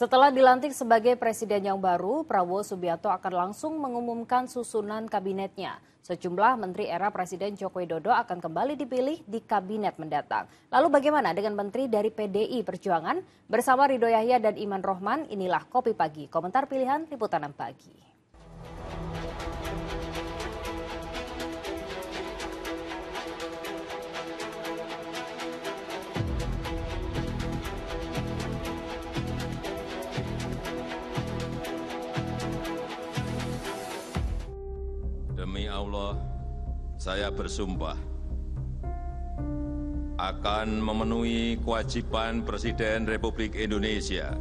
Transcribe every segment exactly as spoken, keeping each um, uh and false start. Setelah dilantik sebagai presiden yang baru, Prabowo Subianto akan langsung mengumumkan susunan kabinetnya. Sejumlah menteri era Presiden Joko Widodo akan kembali dipilih di kabinet mendatang. Lalu bagaimana dengan menteri dari P D I Perjuangan? Bersama Ridho Yahya dan Iman Rohman, inilah Kopi Pagi, komentar pilihan Liputan enam Pagi. Demi Allah, saya bersumpah akan memenuhi kewajiban Presiden Republik Indonesia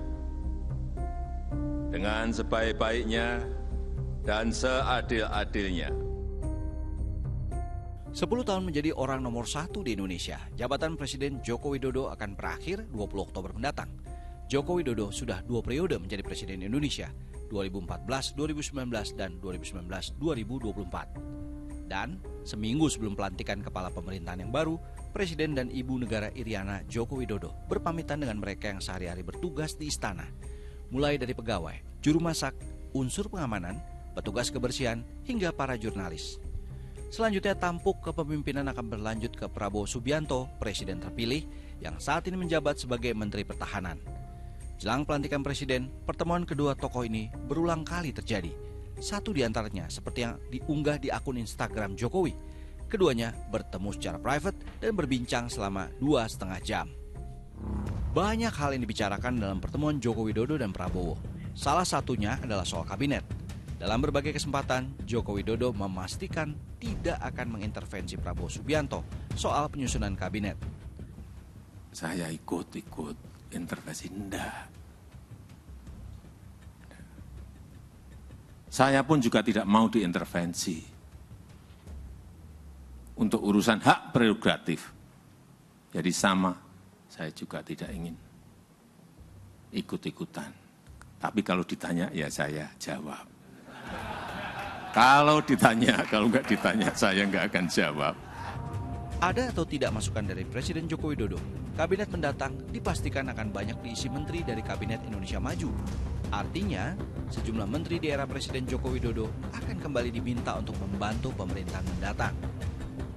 dengan sebaik-baiknya dan seadil-adilnya. Sepuluh tahun menjadi orang nomor satu di Indonesia, jabatan Presiden Joko Widodo akan berakhir dua puluh Oktober mendatang. Joko Widodo sudah dua periode menjadi Presiden Indonesia, dua ribu empat belas, dua ribu sembilan belas, dan dua ribu sembilan belas, dua ribu dua puluh empat. Dan seminggu sebelum pelantikan kepala pemerintahan yang baru, Presiden dan Ibu Negara Iriana Joko Widodo berpamitan dengan mereka yang sehari-hari bertugas di istana. Mulai dari pegawai, juru masak, unsur pengamanan, petugas kebersihan, hingga para jurnalis. Selanjutnya tampuk kepemimpinan akan berlanjut ke Prabowo Subianto, Presiden terpilih, yang saat ini menjabat sebagai Menteri Pertahanan. Jelang pelantikan presiden, pertemuan kedua tokoh ini berulang kali terjadi. Satu di antaranya seperti yang diunggah di akun Instagram Jokowi. Keduanya bertemu secara private dan berbincang selama dua setengah jam. Banyak hal yang dibicarakan dalam pertemuan Joko Widodo dan Prabowo. Salah satunya adalah soal kabinet. Dalam berbagai kesempatan, Joko Widodo memastikan tidak akan mengintervensi Prabowo Subianto soal penyusunan kabinet. Saya ikut-ikut. Intervensi enggak. Saya pun juga tidak mau diintervensi untuk urusan hak prerogatif. Jadi sama, saya juga tidak ingin ikut-ikutan. Tapi kalau ditanya, ya saya jawab. Kalau ditanya, kalau enggak ditanya, saya enggak akan jawab. Ada atau tidak masukan dari Presiden Joko Widodo, kabinet mendatang dipastikan akan banyak diisi menteri dari Kabinet Indonesia Maju. Artinya, sejumlah menteri di era Presiden Joko Widodo akan kembali diminta untuk membantu pemerintahan mendatang.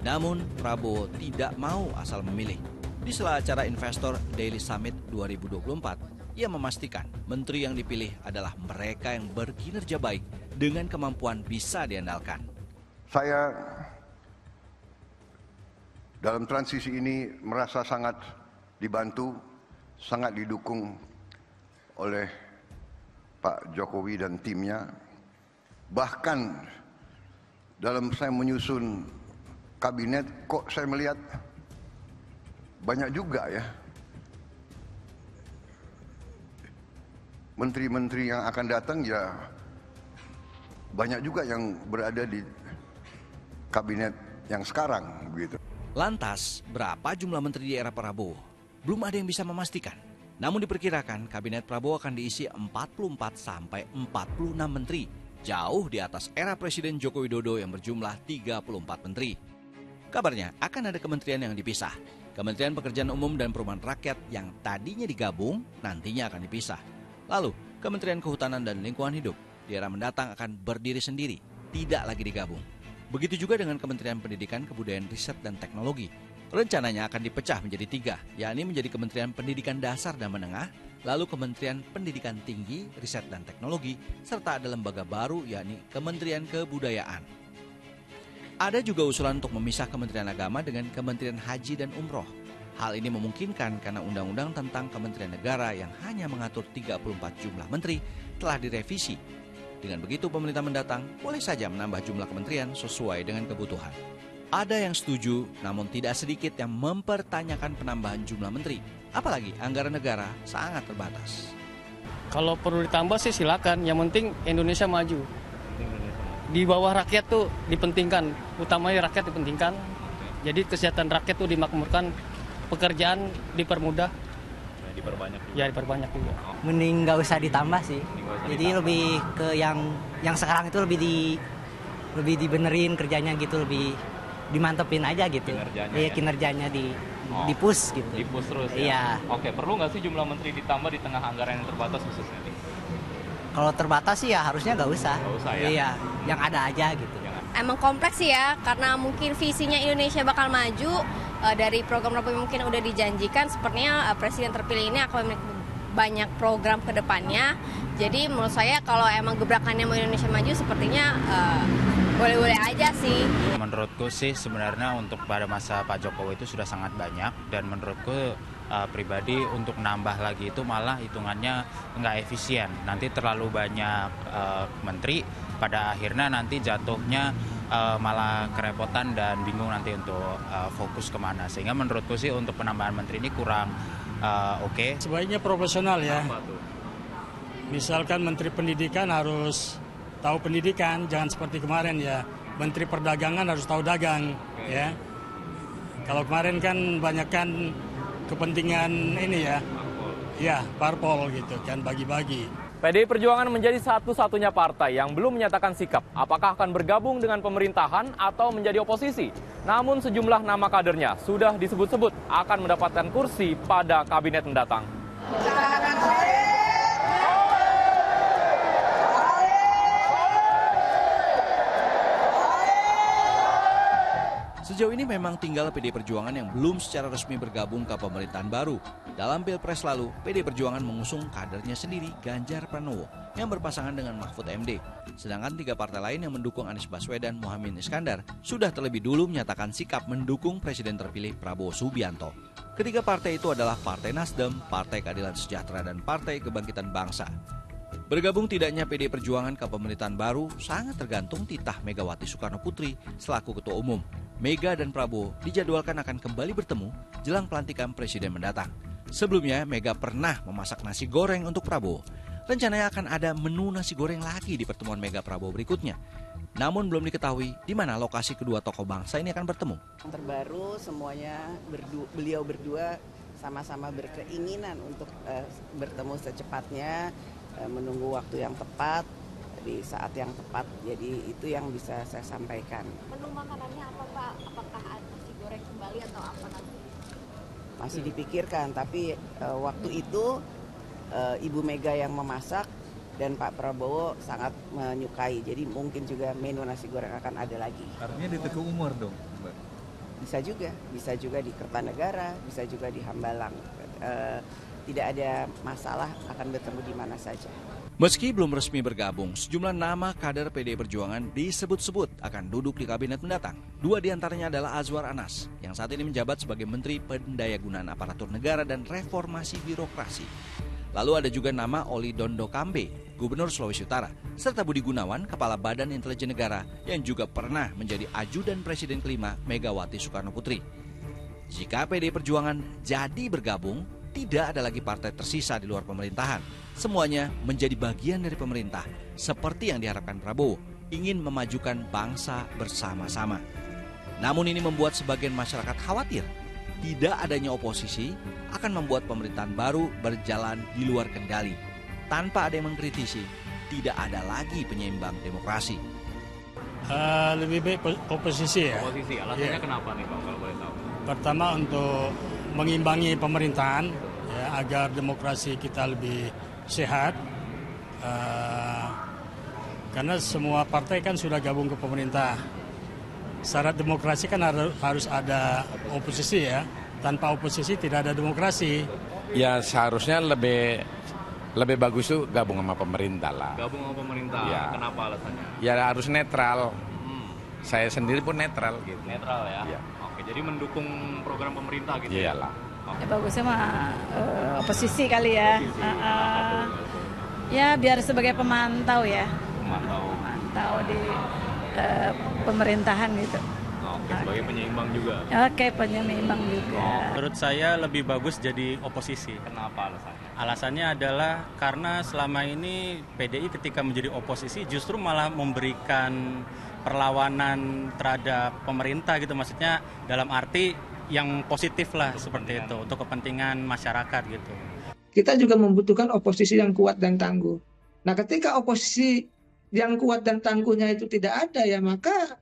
Namun, Prabowo tidak mau asal memilih. Di sela acara investor Daily Summit dua ribu dua puluh empat, ia memastikan menteri yang dipilih adalah mereka yang berkinerja baik dengan kemampuan bisa diandalkan. Saya dalam transisi ini merasa sangat dibantu, sangat didukung oleh Pak Jokowi dan timnya. Bahkan dalam saya menyusun kabinet, kok saya melihat banyak juga ya menteri-menteri yang akan datang, ya banyak juga yang berada di kabinet yang sekarang begitu. Lantas, berapa jumlah menteri di era Prabowo? Belum ada yang bisa memastikan. Namun diperkirakan kabinet Prabowo akan diisi empat puluh empat sampai empat puluh enam menteri, jauh di atas era Presiden Joko Widodo yang berjumlah tiga puluh empat menteri. Kabarnya akan ada kementerian yang dipisah. Kementerian Pekerjaan Umum dan Perumahan Rakyat yang tadinya digabung nantinya akan dipisah. Lalu, Kementerian Kehutanan dan Lingkungan Hidup di era mendatang akan berdiri sendiri, tidak lagi digabung. Begitu juga dengan Kementerian Pendidikan, Kebudayaan, Riset, dan Teknologi. Rencananya akan dipecah menjadi tiga, yakni menjadi Kementerian Pendidikan Dasar dan Menengah, lalu Kementerian Pendidikan Tinggi, Riset, dan Teknologi, serta ada lembaga baru, yakni Kementerian Kebudayaan. Ada juga usulan untuk memisah Kementerian Agama dengan Kementerian Haji dan Umroh. Hal ini memungkinkan karena Undang-Undang tentang Kementerian Negara yang hanya mengatur tiga puluh empat jumlah menteri telah direvisi. Dengan begitu pemerintah mendatang boleh saja menambah jumlah kementerian sesuai dengan kebutuhan. Ada yang setuju, namun tidak sedikit yang mempertanyakan penambahan jumlah menteri. Apalagi anggaran negara sangat terbatas. Kalau perlu ditambah sih silakan, yang penting Indonesia maju. Di bawah rakyat tuh dipentingkan, utamanya rakyat dipentingkan. Jadi kesehatan rakyat tuh dimakmurkan, pekerjaan dipermudah. Diperbanyak juga. Ya, diperbanyak juga. Mending nggak usah ditambah sih. Usah Jadi ditambah. Lebih ke yang yang sekarang itu lebih di lebih dibenerin kerjanya gitu, lebih dimantepin aja gitu. Kinerjanya, ya, ya kinerjanya di oh, dipus gitu. Dipus terus ya? Iya. Oke, perlu nggak sih jumlah menteri ditambah di tengah anggaran yang terbatas khususnya? Kalau terbatas sih ya harusnya nggak usah. Nggak usah ya? Iya, yang ada aja gitu. Emang kompleks sih ya, karena mungkin visinya Indonesia bakal maju, uh, dari program-program mungkin udah dijanjikan, sepertinya uh, Presiden terpilih ini akan memiliki banyak program ke depannya. Jadi menurut saya kalau emang gebrakannya mau Indonesia maju sepertinya uh, boleh-boleh aja sih. Menurutku sih sebenarnya untuk pada masa Pak Jokowi itu sudah sangat banyak, dan menurutku uh, pribadi untuk nambah lagi itu malah hitungannya nggak efisien. Nanti terlalu banyak uh, menteri, pada akhirnya nanti jatuhnya uh, malah kerepotan dan bingung nanti untuk uh, fokus kemana. Sehingga menurutku sih untuk penambahan menteri ini kurang uh, oke. Okay. Sebaiknya profesional ya. Misalkan Menteri Pendidikan harus tahu pendidikan, jangan seperti kemarin ya. Menteri Perdagangan harus tahu dagang ya. Kalau kemarin kan banyakkan kepentingan ini ya. Ya, parpol gitu kan, bagi-bagi. P D I Perjuangan menjadi satu-satunya partai yang belum menyatakan sikap apakah akan bergabung dengan pemerintahan atau menjadi oposisi. Namun sejumlah nama kadernya sudah disebut-sebut akan mendapatkan kursi pada kabinet mendatang. Sejauh ini memang tinggal P D I Perjuangan yang belum secara resmi bergabung ke pemerintahan baru. Dalam Pilpres lalu, P D I Perjuangan mengusung kadernya sendiri, Ganjar Pranowo, yang berpasangan dengan Mahfud M D. Sedangkan tiga partai lain yang mendukung Anies Baswedan, Muhammad Muhaimin Iskandar, sudah terlebih dulu menyatakan sikap mendukung Presiden terpilih Prabowo Subianto. Ketiga partai itu adalah Partai Nasdem, Partai Keadilan Sejahtera, dan Partai Kebangkitan Bangsa. Bergabung tidaknya P D I Perjuangan ke pemerintahan baru sangat tergantung titah Megawati Soekarno Putri selaku Ketua Umum. Mega dan Prabowo dijadwalkan akan kembali bertemu jelang pelantikan Presiden mendatang. Sebelumnya, Mega pernah memasak nasi goreng untuk Prabowo. Rencananya akan ada menu nasi goreng lagi di pertemuan Mega Prabowo berikutnya. Namun belum diketahui di mana lokasi kedua tokoh bangsa ini akan bertemu. Terbaru semuanya berdu- beliau berdua sama-sama berkeinginan untuk uh, bertemu secepatnya, menunggu waktu yang tepat, di saat yang tepat, jadi itu yang bisa saya sampaikan. Menu makanannya apa Pak? Apakah nasi goreng kembali atau apa nanti? Masih dipikirkan, tapi e, waktu itu e, Ibu Mega yang memasak dan Pak Prabowo sangat menyukai, jadi mungkin juga menu nasi goreng akan ada lagi. Artinya di Teguh Umar dong? Bisa juga, bisa juga di Kertanegara, bisa juga di Hambalang. E, Tidak ada masalah akan bertemu di mana saja. Meski belum resmi bergabung, sejumlah nama kader P D I Perjuangan disebut-sebut akan duduk di kabinet mendatang. Dua diantaranya adalah Azwar Anas, yang saat ini menjabat sebagai Menteri Pendayagunaan Aparatur Negara dan Reformasi Birokrasi. Lalu ada juga nama Oli Dondokambe, Gubernur Sulawesi Utara, serta Budi Gunawan, Kepala Badan Intelijen Negara, yang juga pernah menjadi ajudan Presiden kelima Megawati Soekarno Putri. Jika P D I Perjuangan jadi bergabung, tidak ada lagi partai tersisa di luar pemerintahan. Semuanya menjadi bagian dari pemerintah, seperti yang diharapkan Prabowo, ingin memajukan bangsa bersama-sama. Namun ini membuat sebagian masyarakat khawatir. Tidak adanya oposisi akan membuat pemerintahan baru berjalan di luar kendali. Tanpa ada yang mengkritisi, tidak ada lagi penyeimbang demokrasi. Uh, lebih baik oposisi ya. Oposisi, alasannya yeah. Kenapa nih Pak, kalau boleh tahu? Pertama untuk mengimbangi pemerintahan ya, agar demokrasi kita lebih sehat, uh, karena semua partai kan sudah gabung ke pemerintah. Syarat demokrasi kan harus ada oposisi ya, tanpa oposisi tidak ada demokrasi. Ya seharusnya lebih lebih bagus tuh gabung sama pemerintah lah. Gabung sama pemerintah, ya. Kenapa alasannya? Ya harus netral, hmm. Saya sendiri pun netral gitu. Netral ya? Ya. Jadi mendukung program pemerintah gitu. Iyalah. Oh. Ya bagusnya mah uh, oposisi kali ya. Oposisi. Uh, uh, ya biar sebagai pemantau ya. Pemantau. Pemantau di uh, pemerintahan gitu. Oke, okay, sebagai okay. Penyeimbang juga. Oke, okay, penyeimbang juga. Oh. Menurut saya lebih bagus jadi oposisi. Kenapa alasannya? Alasannya adalah karena selama ini P D I ketika menjadi oposisi justru malah memberikan perlawanan terhadap pemerintah gitu, maksudnya dalam arti yang positif lah untuk seperti itu untuk kepentingan masyarakat gitu. Kita juga membutuhkan oposisi yang kuat dan tangguh. Nah, ketika oposisi yang kuat dan tangguhnya itu tidak ada ya, maka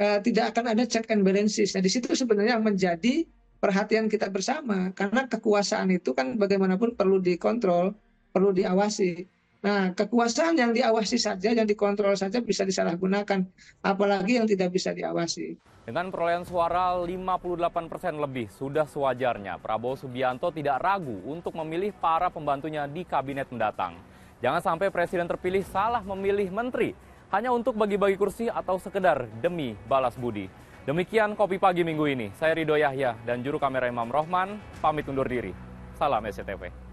eh, tidak akan ada check and balances. Nah, di situ sebenarnya yang menjadi perhatian kita bersama, karena kekuasaan itu kan bagaimanapun perlu dikontrol, perlu diawasi. Nah, kekuasaan yang diawasi saja, yang dikontrol saja bisa disalahgunakan, apalagi yang tidak bisa diawasi. Dengan perolehan suara lima puluh delapan persen lebih, sudah sewajarnya Prabowo Subianto tidak ragu untuk memilih para pembantunya di kabinet mendatang. Jangan sampai presiden terpilih salah memilih menteri, hanya untuk bagi-bagi kursi atau sekedar demi balas budi. Demikian Kopi Pagi minggu ini. Saya Ridho Yahya dan juru kamera Iman Rohman, pamit undur diri. Salam S C T V.